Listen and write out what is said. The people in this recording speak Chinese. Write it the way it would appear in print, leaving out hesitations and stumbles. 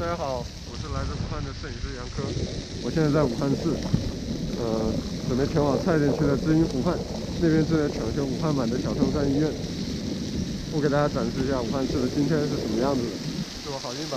大家好，我是来自武汉的摄影师杨科，我现在在武汉市，准备前往蔡甸区的知音湖畔，那边正在抢修武汉版的小松山医院。我给大家展示一下武汉市的今天是什么样子的，祝我好运吧。